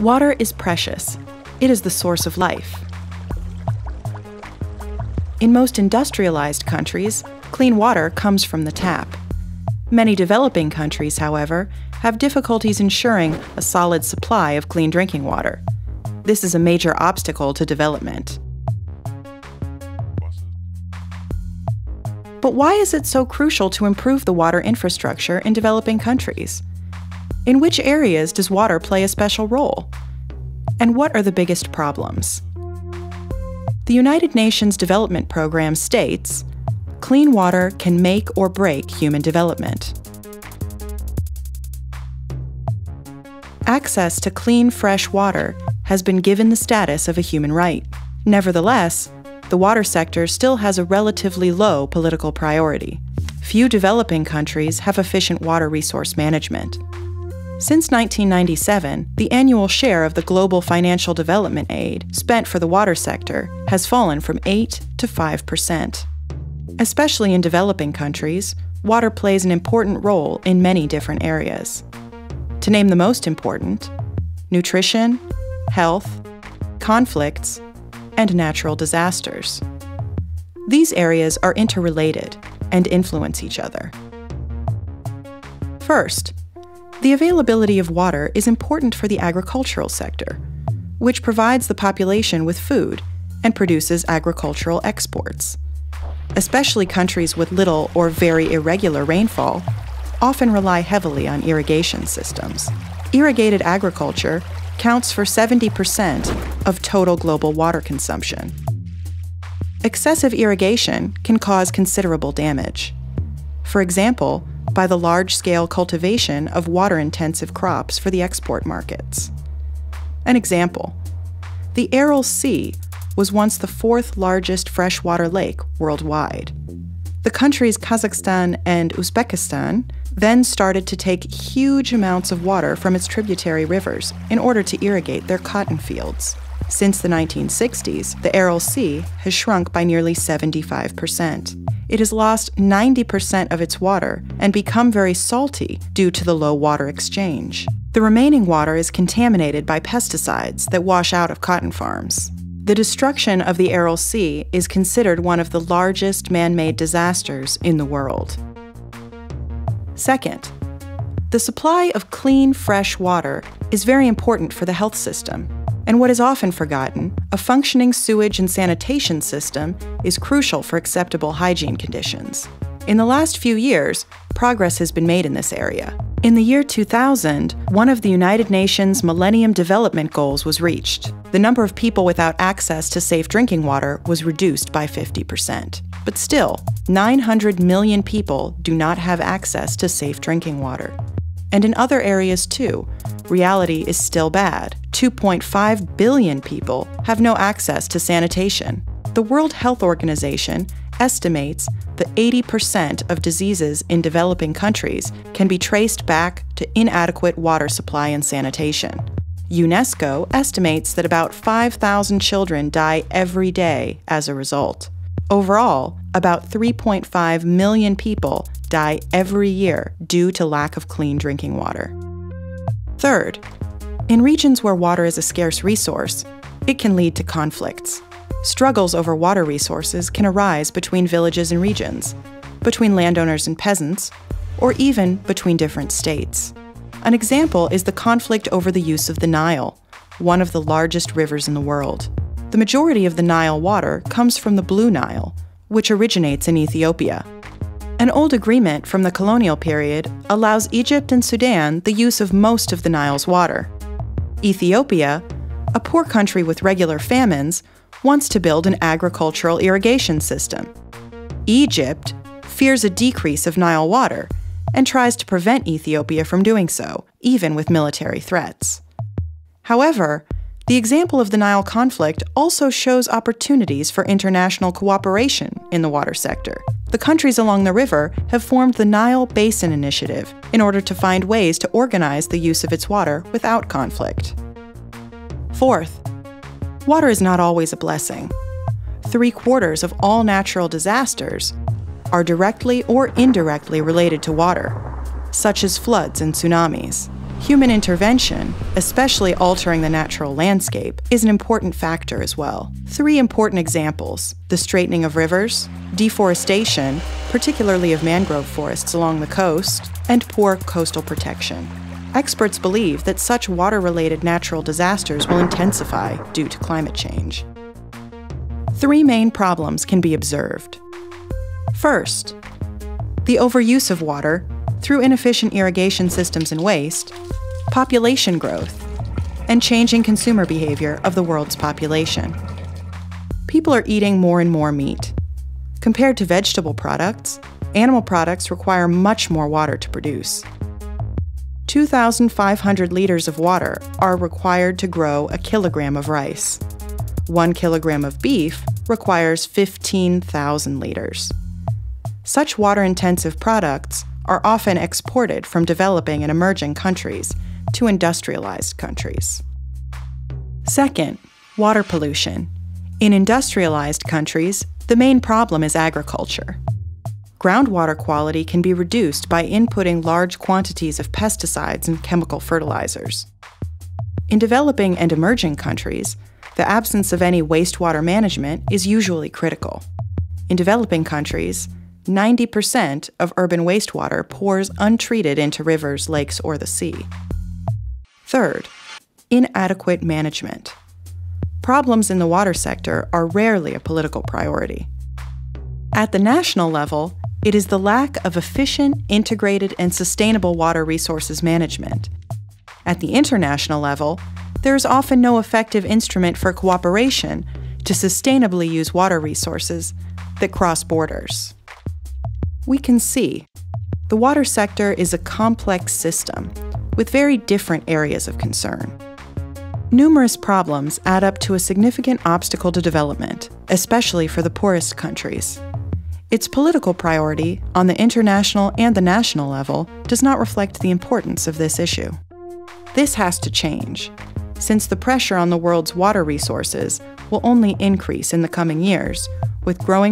Water is precious. It is the source of life. In most industrialized countries, clean water comes from the tap. Many developing countries, however, have difficulties ensuring a solid supply of clean drinking water. This is a major obstacle to development. But why is it so crucial to improve the water infrastructure in developing countries? In which areas does water play a special role? And what are the biggest problems? The United Nations Development Programme states, "Clean water can make or break human development." Access to clean, fresh water has been given the status of a human right. Nevertheless, the water sector still has a relatively low political priority. Few developing countries have efficient water resource management. Since 1997, the annual share of the global financial development aid spent for the water sector has fallen from 8% to 5%. Especially in developing countries, water plays an important role in many different areas. To name the most important, nutrition, health, conflicts, and natural disasters. These areas are interrelated and influence each other. First, the availability of water is important for the agricultural sector, which provides the population with food and produces agricultural exports. Especially countries with little or very irregular rainfall often rely heavily on irrigation systems. Irrigated agriculture accounts for 70% of total global water consumption. Excessive irrigation can cause considerable damage. For example, by the large-scale cultivation of water-intensive crops for the export markets. An example, the Aral Sea was once the fourth largest freshwater lake worldwide. The countries Kazakhstan and Uzbekistan then started to take huge amounts of water from its tributary rivers in order to irrigate their cotton fields. Since the 1960s, the Aral Sea has shrunk by nearly 75%. It has lost 90% of its water and become very salty due to the low water exchange. The remaining water is contaminated by pesticides that wash out of cotton farms. The destruction of the Aral Sea is considered one of the largest man-made disasters in the world. Second, the supply of clean, fresh water is very important for the health system. And what is often forgotten, a functioning sewage and sanitation system is crucial for acceptable hygiene conditions. In the last few years, progress has been made in this area. In the year 2000, one of the United Nations Millennium Development Goals was reached. The number of people without access to safe drinking water was reduced by 50%. But still, 900 million people do not have access to safe drinking water. And in other areas too, reality is still bad. 2.5 billion people have no access to sanitation. The World Health Organization estimates that 80% of diseases in developing countries can be traced back to inadequate water supply and sanitation. UNESCO estimates that about 5,000 children die every day as a result. Overall, about 3.5 million people die every year due to lack of clean drinking water. Third, in regions where water is a scarce resource, it can lead to conflicts. Struggles over water resources can arise between villages and regions, between landowners and peasants, or even between different states. An example is the conflict over the use of the Nile, one of the largest rivers in the world. The majority of the Nile water comes from the Blue Nile, which originates in Ethiopia. An old agreement from the colonial period allows Egypt and Sudan the use of most of the Nile's water. Ethiopia, a poor country with regular famines, wants to build an agricultural irrigation system. Egypt fears a decrease of Nile water and tries to prevent Ethiopia from doing so, even with military threats. However, the example of the Nile conflict also shows opportunities for international cooperation in the water sector. The countries along the river have formed the Nile Basin Initiative in order to find ways to organize the use of its water without conflict. Fourth, water is not always a blessing. 3/4 of all natural disasters are directly or indirectly related to water, such as floods and tsunamis. Human intervention, especially altering the natural landscape, is an important factor as well. Three important examples: the straightening of rivers, deforestation, particularly of mangrove forests along the coast, and poor coastal protection. Experts believe that such water-related natural disasters will intensify due to climate change. Three main problems can be observed. First, the overuse of water through inefficient irrigation systems and waste, population growth, and changing consumer behavior of the world's population. People are eating more and more meat. Compared to vegetable products, animal products require much more water to produce. 2,500 liters of water are required to grow a kilogram of rice. 1 kilogram of beef requires 15,000 liters. Such water-intensive products are often exported from developing and emerging countries to industrialized countries. Second, water pollution. In industrialized countries, the main problem is agriculture. Groundwater quality can be reduced by inputting large quantities of pesticides and chemical fertilizers. In developing and emerging countries, the absence of any wastewater management is usually critical. In developing countries, 90% of urban wastewater pours untreated into rivers, lakes, or the sea. Third, inadequate management. Problems in the water sector are rarely a political priority. At the national level, it is the lack of efficient, integrated, and sustainable water resources management. At the international level, there is often no effective instrument for cooperation to sustainably use water resources that cross borders. We can see the water sector is a complex system with very different areas of concern. Numerous problems add up to a significant obstacle to development, especially for the poorest countries. Its political priority on the international and the national level does not reflect the importance of this issue. This has to change, since the pressure on the world's water resources will only increase in the coming years with growing